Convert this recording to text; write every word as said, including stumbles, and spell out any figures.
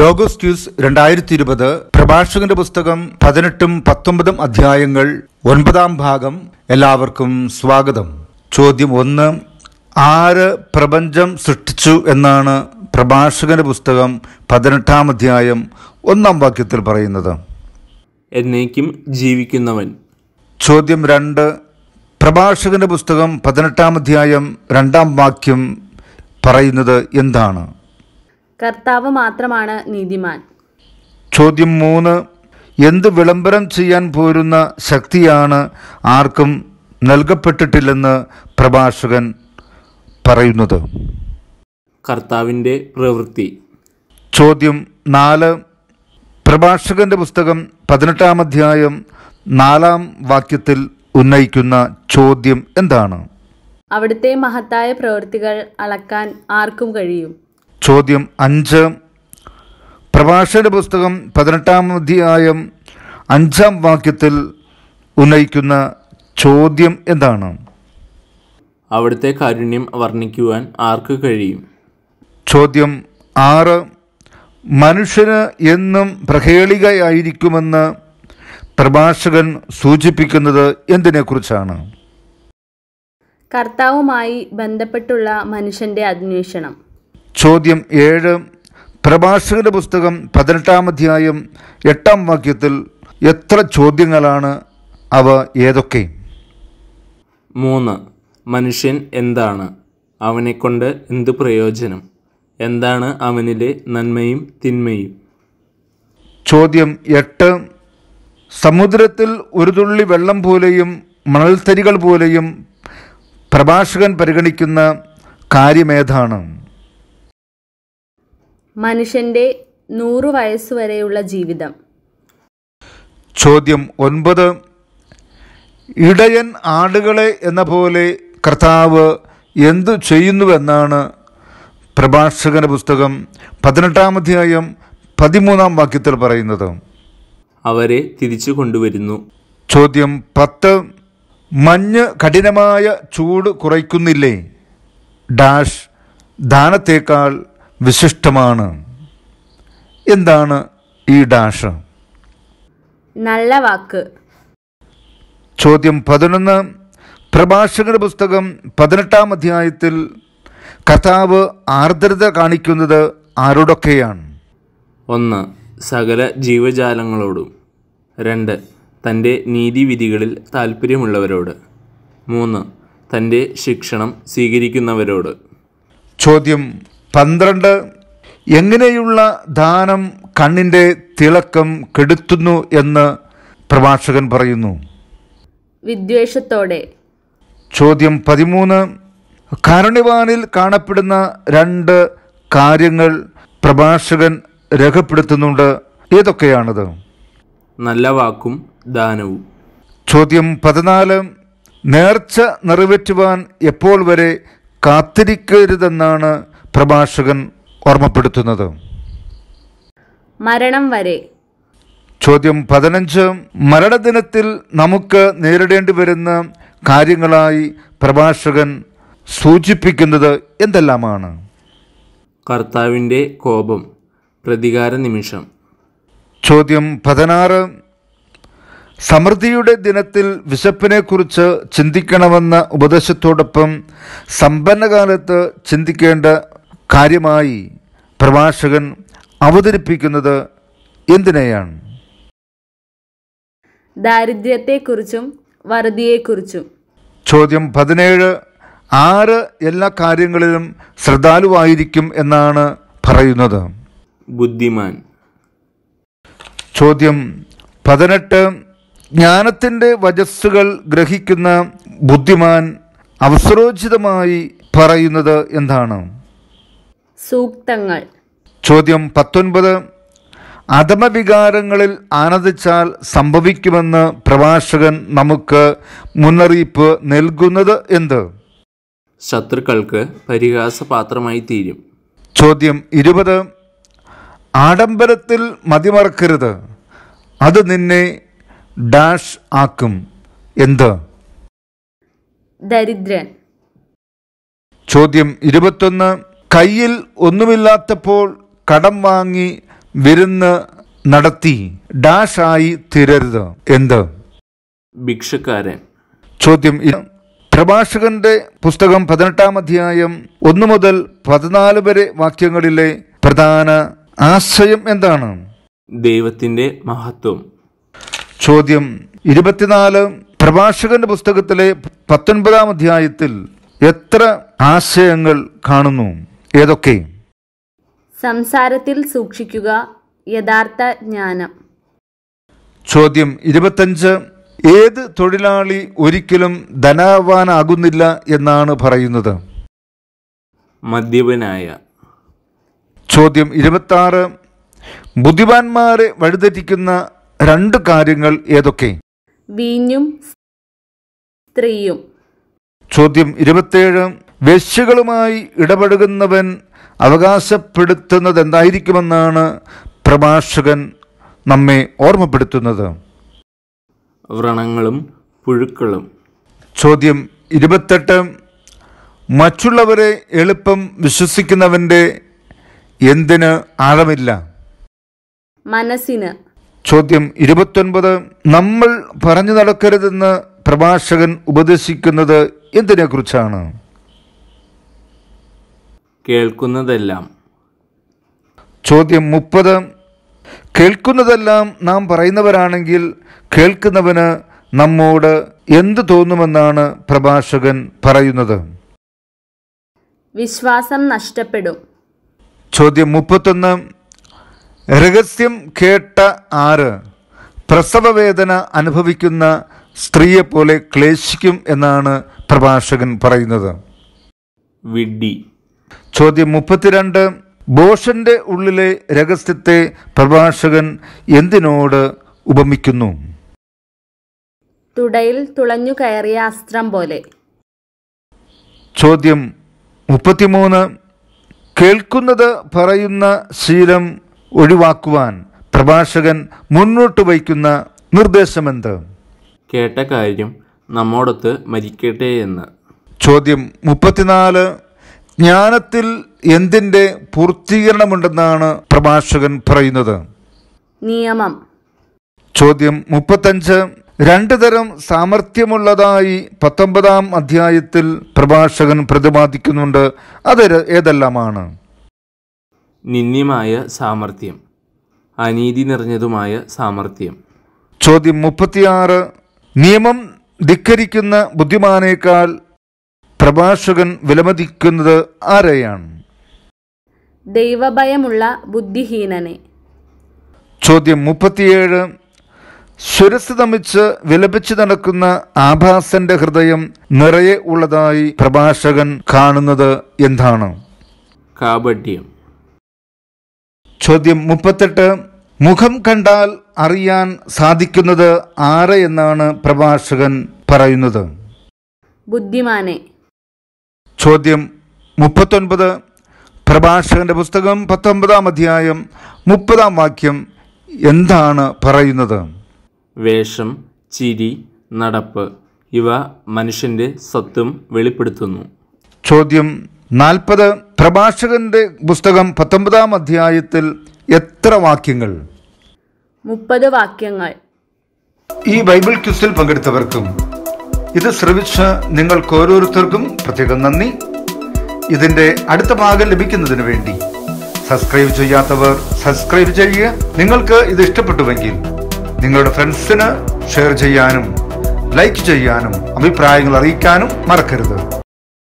Logos quiz രണ്ടായിരത്തി ഇരുപത് പ്രഭാഷകന്റെ പുസ്തകം പതിനെട്ടും പത്തൊമ്പതും അധ്യായങ്ങൾ ഒൻപതാം ഭാഗം. എല്ലാവർക്കും സ്വാഗതം. ചോദ്യം ഒന്ന്, ആര് പ്രപഞ്ചം സൃഷ്ടിച്ചു എന്നാണ് പ്രഭാഷകന്റെ പുസ്തകം പതിനെട്ടാം അധ്യായം ഒന്നാം വാക്യത്തിൽ പറയുന്നത്? എന്നേക്കും ജീവിക്കുന്നവൻ. ചോദ്യം രണ്ട്, പ്രഭാഷകന്റെ പുസ്തകം പതിനെട്ടാം അധ്യായം രണ്ടാം വാക്യം പറയുന്നത് എന്താണ്? കർത്താവ് മാത്രമാണ് നീതിമാൻ. ചോദ്യം മൂന്ന്, എന്ത് വിളംബരം ചെയ്യാൻ പോരുന്ന ശക്തിയാണ് ആർക്കും നൽകപ്പെട്ടിട്ടില്ലെന്ന് പ്രഭാഷകൻ പറയുന്നത്? കർത്താവിൻ്റെ പ്രവൃത്തി. ചോദ്യം നാല്, പ്രഭാഷകന്റെ പുസ്തകം പതിനെട്ടാം അധ്യായം നാലാം വാക്യത്തിൽ ഉന്നയിക്കുന്ന ചോദ്യം എന്താണ്? അവിടുത്തെ മഹത്തായ പ്രവൃത്തികൾ അളക്കാൻ ആർക്കും കഴിയും. ചോദ്യം അഞ്ച്, പ്രഭാഷകന്റെ പുസ്തകം പതിനെട്ടാം അധ്യായം അഞ്ചാം വാക്യത്തിൽ ഉന്നയിക്കുന്ന ചോദ്യം എന്താണ്? അവിടുത്തെ കാരുണ്യം വർണ്ണിക്കുവാൻ ആർക്ക് കഴിയും? ചോദ്യം ആറ്, മനുഷ്യന് എന്നും പ്രഹേളികയായിരിക്കുമെന്ന് പ്രഭാഷകൻ സൂചിപ്പിക്കുന്നത് എന്തിനെക്കുറിച്ചാണ്? കർത്താവുമായി ബന്ധപ്പെട്ടുള്ള മനുഷ്യൻ്റെ അന്വേഷണം. ചോദ്യം ഏഴ്, പ്രഭാഷകന്റെ പുസ്തകം പതിനെട്ടാം അധ്യായം എട്ടാം വാക്യത്തിൽ എത്ര ചോദ്യങ്ങളാണ്, അവ ഏതൊക്കെ? മൂന്ന്, മനുഷ്യൻ എന്താണ്, അവനെക്കൊണ്ട് എന്ത് പ്രയോജനം, എന്താണ് അവനിലെ നന്മയും തിന്മയും. ചോദ്യം എട്ട്, സമുദ്രത്തിൽ ഒരു തുള്ളി വെള്ളം പോലെയും മണൽത്തരികൾ പോലെയും പ്രഭാഷകൻ പരിഗണിക്കുന്ന കാര്യമേതാണ്? മനുഷ്യന്റെ നൂറ് വയസ്സുവരെയുള്ള ജീവിതം. ചോദ്യം ഒൻപത്, ഇടയൻ ആടുകളെ എന്ന പോലെ കർത്താവ് എന്തു ചെയ്യുന്നുവെന്നാണ് പ്രഭാഷകന്റെ പുസ്തകം പതിനെട്ടാം അധ്യായം പതിമൂന്നാം വാക്യത്തിൽ പറയുന്നത്? അവരെ തിരിച്ചു കൊണ്ടുവരുന്നു. ചോദ്യം പത്ത്, മഞ്ഞ് കഠിനമായ ചൂട് കുറയ്ക്കുന്നില്ലേ, ഡാഷ് ദാനത്തേക്കാൾ വിശിഷ്ടമാണ്, എന്താണ് ഈ ഡാഷ്? നല്ല വാക്ക്. ചോദ്യം പതിനൊന്ന്, പ്രഭാഷകന്റെ പുസ്തകം പതിനെട്ടാം അധ്യായത്തിൽ കർത്താവ് ആർദ്രത കാണിക്കുന്നത് ആരോടൊക്കെയാണ്? ഒന്ന്, സകല ജീവജാലങ്ങളോടും. രണ്ട്, തൻ്റെ നീതിവിധികളിൽ താൽപ്പര്യമുള്ളവരോട്. മൂന്ന്, തൻ്റെ ശിക്ഷണം സ്വീകരിക്കുന്നവരോട്. ചോദ്യം പന്ത്രണ്ട്, എങ്ങനെയുള്ള ദാനം കണ്ണിൻ്റെ തിളക്കം കെടുത്തുന്നു എന്ന് പ്രഭാഷകൻ പറയുന്നു? വിദ്വേഷത്തോടെ. ചോദ്യം പതിമൂന്ന്, കാരുണ്യവാനിൽ കാണപ്പെടുന്ന രണ്ട് കാര്യങ്ങൾ പ്രഭാഷകൻ രേഖപ്പെടുത്തുന്നുണ്ട്, ഏതൊക്കെയാണത്? നല്ല വാക്കും ദാനവും. ചോദ്യം പതിനാല്, നേർച്ച നിറവേറ്റുവാൻ എപ്പോൾ വരെ കാത്തിരിക്കരുതെന്നാണ് പ്രഭാഷകൻ ഓർമ്മപ്പെടുത്തുന്നത്? മരണം വരെ. ചോദ്യം പതിനഞ്ച്, മരണദിനത്തിൽ നമുക്ക് നേരിടേണ്ടി വരുന്ന കാര്യങ്ങളായി പ്രഭാഷകൻ സൂചിപ്പിക്കുന്നത് എന്തെല്ലാമാണ്? കർത്താവിൻ്റെ കോപം, പ്രതികാര നിമിഷം. ചോദ്യം പതിനാറ്, സമൃദ്ധിയുടെ ദിനത്തിൽ വിശപ്പിനെക്കുറിച്ച് ചിന്തിക്കണമെന്ന ഉപദേശത്തോടൊപ്പം സമ്പന്നകാലത്ത് ചിന്തിക്കേണ്ട കാര്യമായി പ്രഭാഷകൻ അവതരിപ്പിക്കുന്നത് എന്തിനെയാണ്? ദാരിദ്ര്യത്തെക്കുറിച്ചും വറുതിയെക്കുറിച്ചും. ചോദ്യം പതിനേഴ്, ആര് എല്ലാ കാര്യങ്ങളിലും ശ്രദ്ധാലുവായിരിക്കും എന്നാണ് പറയുന്നത്? ബുദ്ധിമാൻ. ചോദ്യം പതിനെട്ട്, ജ്ഞാനത്തിൻ്റെ വചസ്സുകൾ ഗ്രഹിക്കുന്ന ബുദ്ധിമാൻ അവസരോചിതമായി പറയുന്നത് എന്താണ്? സൂക്തങ്ങൾ. ചോദ്യം പത്തൊൻപത്, അധമവികാരങ്ങളിൽ ആനന്ദിച്ചാൽ സംഭവിക്കുമെന്ന് പ്രഭാഷകൻ നമുക്ക് മുന്നറിയിപ്പ് നൽകുന്നത് എന്ത്? ശത്രുക്കൾക്ക് പരിഹാസപാത്രമായി തീരും. ചോദ്യം ഇരുപത്, ആഡംബരത്തിൽ മതിമറക്കരുത്, അത് നിന്നെ ഡാഷ് ആക്കും, എന്ത്? ദരിദ്രൻ. ചോദ്യം ഇരുപത്തൊന്ന്, കയ്യിൽ ഒന്നുമില്ലാത്തപ്പോൾ കടം വാങ്ങി വിരുന്ന് നടത്തി ഡാഷ് ആയി തീരരുത്. എന്ത്? ഭിക്ഷക്കാരൻ. ചോദ്യം, പ്രഭാഷകന്റെ പുസ്തകം പതിനെട്ടാം അധ്യായം ഒന്ന് മുതൽ പതിനാല് വരെ വാക്യങ്ങളിലെ പ്രധാന ആശയം എന്താണ്? ദൈവത്തിന്റെ മഹത്വം. ചോദ്യം ഇരുപത്തിനാല്, പ്രഭാഷകന്റെ പുസ്തകത്തിലെ പത്തൊൻപതാം അധ്യായത്തിൽ എത്ര ആശയങ്ങൾ കാണുന്നു? ഏതൊക്കെ? സംസാരത്തിൽ സൂക്ഷിക്കുക, യഥാർത്ഥ ജ്ഞാനം. ചോദ്യം ഇരുപത്തഞ്ച്, ഏത് തൊഴിലാളി ഒരിക്കലും ധനവാനാകുന്നില്ല എന്നാണ് പറയുന്നത്? മദ്യപനായ. ചോദ്യം ഇരുപത്തിയാറ്, ബുദ്ധിമാന്മാരെ വഴിതെറ്റിക്കുന്ന രണ്ട് കാര്യങ്ങൾ ഏതൊക്കെ? വീഞ്ഞും സ്ത്രീയും. ചോദ്യം ഇരുപത്തിയേഴ്, വേശ്യകളുമായി ഇടപഴകുന്നവൻ അവകാശപ്പെടുത്തുന്നത് എന്തായിരിക്കുമെന്നാണ് പ്രഭാഷകൻ നമ്മെ ഓർമ്മപ്പെടുത്തുന്നത്? വ്രണങ്ങളും പുഴുക്കളും. ചോദ്യം ഇരുപത്തെട്ട്, മറ്റുള്ളവരെ എളുപ്പം വിശ്വസിക്കുന്നവന്റെ എന്തിന് ആഴമില്ല? മനസ്സിന്. ചോദ്യം ഇരുപത്തൊൻപത്, നമ്മൾ പറഞ്ഞു നടക്കരുതെന്ന് പ്രഭാഷകൻ ഉപദേശിക്കുന്നത് എന്തിനെ കുറിച്ചാണ്? കേൾക്കുന്നതെല്ലാം. ചോദ്യം മുപ്പത്, കേൾക്കുന്നതെല്ലാം നാം പറയുന്നവരാണെങ്കിൽ കേൾക്കുന്നവന് നമ്മോട് എന്ത് തോന്നുമെന്നാണ് പ്രഭാഷകൻ പറയുന്നത്? വിശ്വാസം നഷ്ടപ്പെടും. ചോദ്യം മുപ്പത്തൊന്ന്, രഹസ്യം കേട്ട ആര് പ്രസവവേദന അനുഭവിക്കുന്ന സ്ത്രീയെപ്പോലെ ക്ലേശിക്കും എന്നാണ് പ്രഭാഷകൻ പറയുന്നത്? വിഡ്ഢി. ചോദ്യം മുപ്പത്തിരണ്ട്, ബോഷന്റെ ഉള്ളിലെ രഹസ്യത്തെ പ്രഭാഷകൻ എന്തിനോട് ഉപമിക്കുന്നു? തുടയിൽ തുളഞ്ഞു കയറിയ അസ്ത്രം പോലെ. ചോദ്യം മുപ്പത്തിമൂന്ന്, കേൾക്കുന്നത് പറയുന്ന ശീലം ഒഴിവാക്കുവാൻ പ്രഭാഷകൻ മുന്നോട്ട് വയ്ക്കുന്ന നിർദ്ദേശമെന്ത്? കേട്ട കാര്യം നമ്മോടൊത്ത് മരിക്കട്ടെ എന്ന്. ചോദ്യം മുപ്പത്തിനാല്, ജ്ഞാനത്തിൽ എന്തിന്റെ പൂർത്തീകരണമുണ്ടെന്നാണ് പ്രഭാഷകൻ പറയുന്നത്? നിയമം. ചോദ്യം മുപ്പത്തഞ്ച്, രണ്ടു തരം സാമർഥ്യമുള്ളതായി പത്തൊമ്പതാം അധ്യായത്തിൽ പ്രഭാഷകൻ പ്രതിപാദിക്കുന്നുണ്ട്. അത് ഏതെല്ലാമാണ്? നിന്ദ്യമായ സാമർഥ്യം, അനീതി നിറഞ്ഞതുമായ സാമർഥ്യം. ചോദ്യം മുപ്പത്തിയാറ്, നിയമം ധിക്കരിക്കുന്ന ബുദ്ധിമാനേക്കാൾ പ്രഭാഷകൻ വിലമതിക്കുന്നത് ആരെയാണ്? ദൈവഭയമുള്ള ബുദ്ധിഹീനനെ. ചോദ്യം മുപ്പത്തിയേഴ്, സ്വരസ് തമിച്ച് വിലപിച്ചു നടക്കുന്ന ആഭാസന്റെ ഹൃദയം നിറയെ ഉള്ളതായി പ്രഭാഷകൻ കാണുന്നത് എന്താണ്? കാപട്യം. ചോദ്യം മുപ്പത്തെട്ട്, മുഖം കണ്ടാൽ അറിയാൻ സാധിക്കുന്നത് ആരെ എന്നാണ് പ്രഭാഷകൻ പറയുന്നത്? ബുദ്ധിമാനെ. ചോദ്യം മുപ്പത്തൊൻപത്, പ്രഭാഷകന്റെ പുസ്തകം പത്തൊമ്പതാം അധ്യായം മുപ്പതാം വാക്യം എന്താണ് പറയുന്നത്? വേഷം, ചിരി, നടപ്പ് ഇവ മനുഷ്യന്റെ സത്വം വെളിപ്പെടുത്തുന്നു. ചോദ്യം നാൽപ്പത്, പ്രഭാഷകന്റെ പുസ്തകം പത്തൊമ്പതാം അധ്യായത്തിൽ എത്ര വാക്യങ്ങൾ? മുപ്പത് വാക്യങ്ങൾ. ഈ ബൈബിൾ ക്വിസിൽ പങ്കെടുത്തവർക്കും ഇത് ശ്രവിച്ച നിങ്ങൾക്ക് ഓരോരുത്തർക്കും പ്രത്യേകം നന്ദി. ഇതിന്റെ അടുത്ത ഭാഗം ലഭിക്കുന്നതിന് വേണ്ടി സബ്സ്ക്രൈബ് ചെയ്യാത്തവർ സബ്സ്ക്രൈബ് ചെയ്യുക. നിങ്ങൾക്ക് ഇത് ഇഷ്ടപ്പെട്ടുവെങ്കിൽ നിങ്ങളുടെ ഫ്രണ്ട്സിന് ഷെയർ ചെയ്യാനും ലൈക്ക് ചെയ്യാനും അഭിപ്രായങ്ങൾ അറിയിക്കാനും മറക്കരുത്.